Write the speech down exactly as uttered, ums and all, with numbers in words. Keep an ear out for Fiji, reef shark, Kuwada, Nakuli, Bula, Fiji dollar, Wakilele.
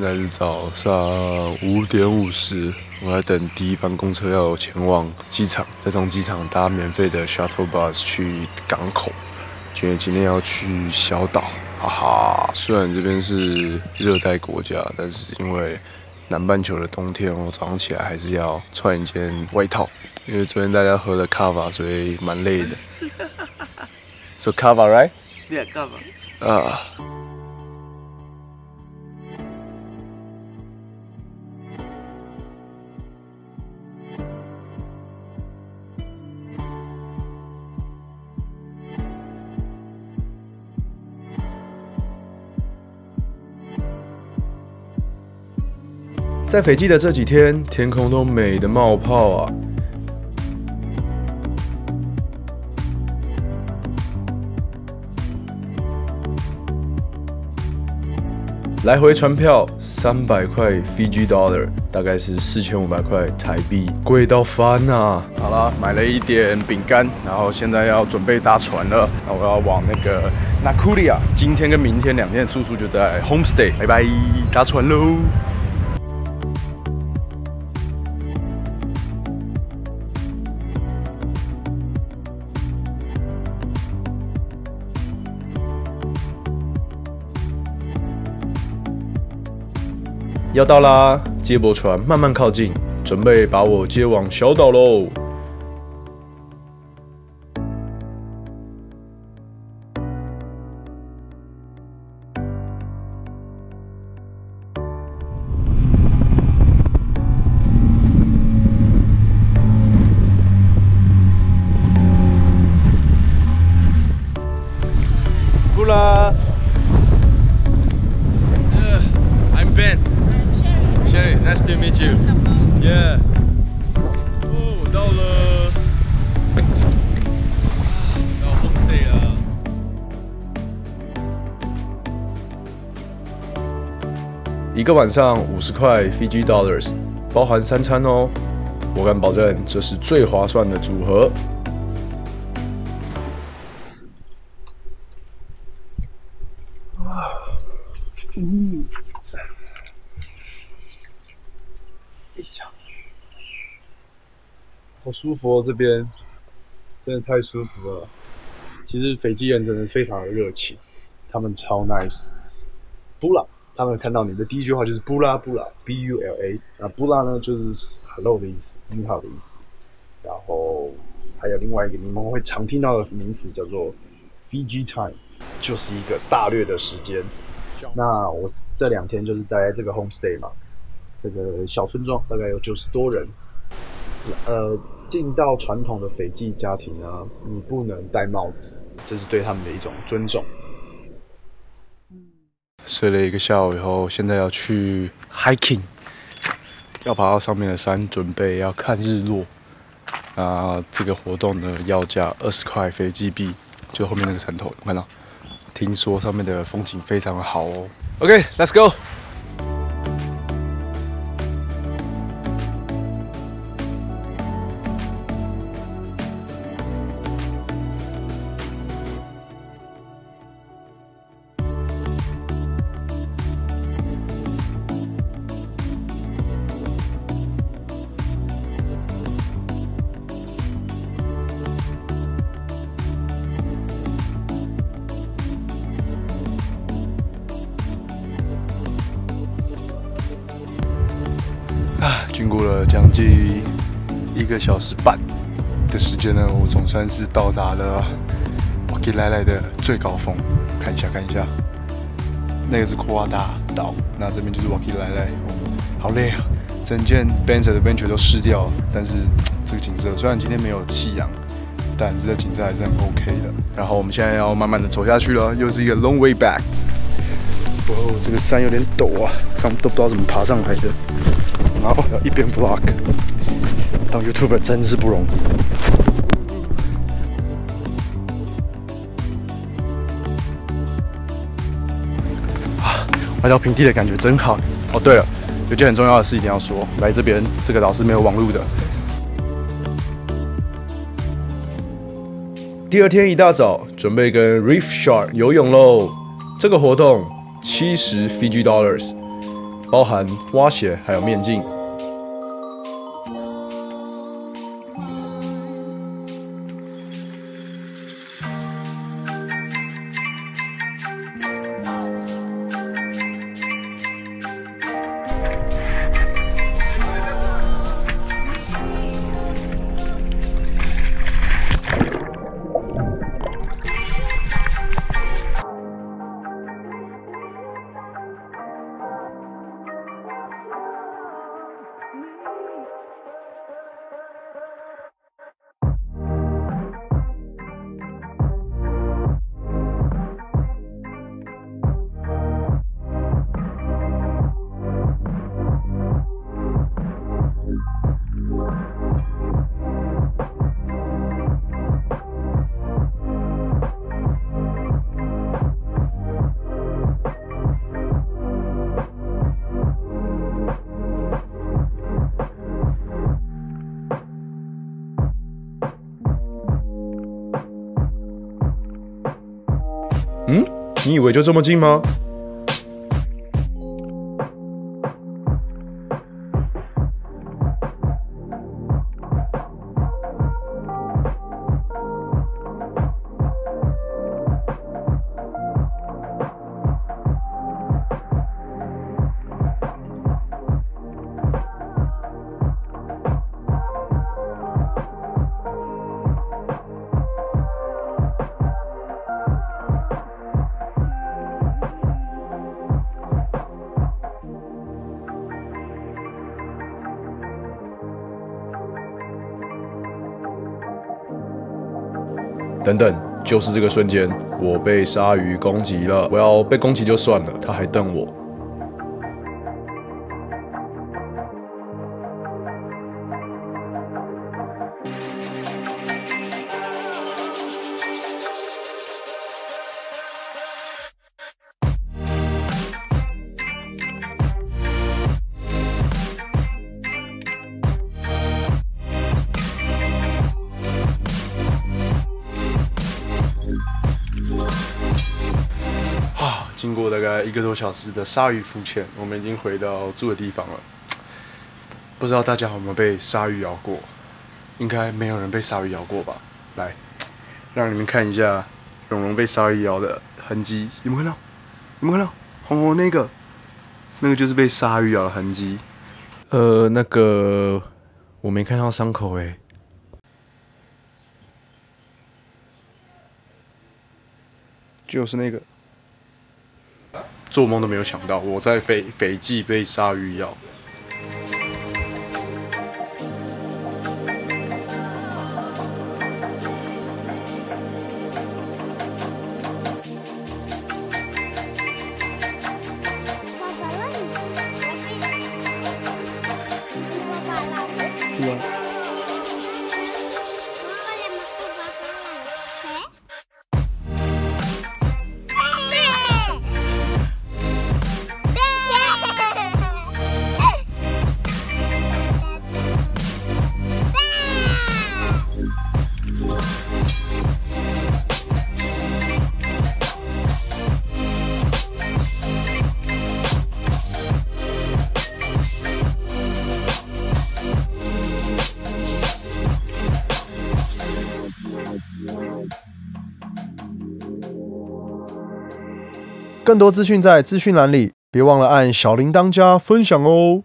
现在是早上五点五十，我在等第一班公车要前往机场，再从机场搭免费的 shuttle bus 去港口，因为今天要去小岛，哈哈。虽然这边是热带国家，但是因为南半球的冬天，我早上起来还是要穿一件外套，因为昨天大家喝了咖啡，所以蛮累的。So kava, right? Yeah, kava. Ah. 在斐济的这几天，天空都美得冒泡啊！来回船票三百块 Fiji dollar， 大概是四千五百块台币，贵到翻啊！好啦，买了一点饼干，然后现在要准备搭船了。那我要往那个纳库利亚，今天跟明天两天的住宿就在 homestay， 拜拜，搭船喽！ 要到啦！接驳船慢慢靠近，准备把我接往小岛喽。布拉。 Nice to meet you. Yeah. Oh, 到了，到 homestay 了。一个晚上五十块 Fiji dollars， 包含三餐哦。我敢保证，这是最划算的组合。 好舒服哦，这边真的太舒服了。其实斐济人真的非常的热情，他们超 nice。Bula， 他们看到你的第一句话就是 Bula Bula，B U L A。那 Bula 呢，就是 hello 的意思，你好的意思。然后还有另外一个你们会常听到的名词叫做 Fiji time， 就是一个大略的时间。那我这两天就是待在这个 homestay 嘛，这个小村庄大概有九十多人。呃。 进到传统的斐济家庭啊，你不能戴帽子，这是对他们的一种尊重。睡了一个下午以后，现在要去 hiking， 要爬到上面的山，准备要看日落。那这个活动呢，要价二十块斐济币，就后面那个山头，看到？听说上面的风景非常好哦。OK，let's go。 啊，经过了将近一个小时半的时间呢，我总算是到达了瓦基莱莱的最高峰。看一下，看一下，那个是库瓦达岛，那这边就是瓦基莱莱。好累啊，整件 Benzer 的 Benzer 都湿掉了。但是这个景色虽然今天没有夕阳，但这个景色还是很 OK 的。然后我们现在要慢慢的走下去了，又是一个 long way back。哇，这个山有点陡啊，看都不知道怎么爬上来的。 然后要一边 vlog， 当 YouTuber 真是不容易。啊，来到平地的感觉真好。哦，对了，有件很重要的事一定要说，来这边这个岛是没有网路的。第二天一大早，准备跟 reef shark 游泳喽。这个活动七十 Fiji dollars。包含蛙鞋还有面镜。嗯，你以为就这么近吗？等等，就是这个瞬间，我被鲨鱼攻击了。我要被攻击就算了，它还瞪我。经过大概一个多小时的鲨鱼浮潜，我们已经回到住的地方了。不知道大家有没有被鲨鱼咬过？应该没有人被鲨鱼咬过吧？来，让你们看一下蓉蓉被鲨鱼咬的痕迹，有没有看到？有没有看到？红红那个，那个就是被鲨鱼咬的痕迹。呃，那个我没看到伤口哎、欸。就是那个。做梦都没有想到，我在斐斐济被鲨鱼咬。更多资讯在资讯栏里，别忘了按小铃铛加分享哦。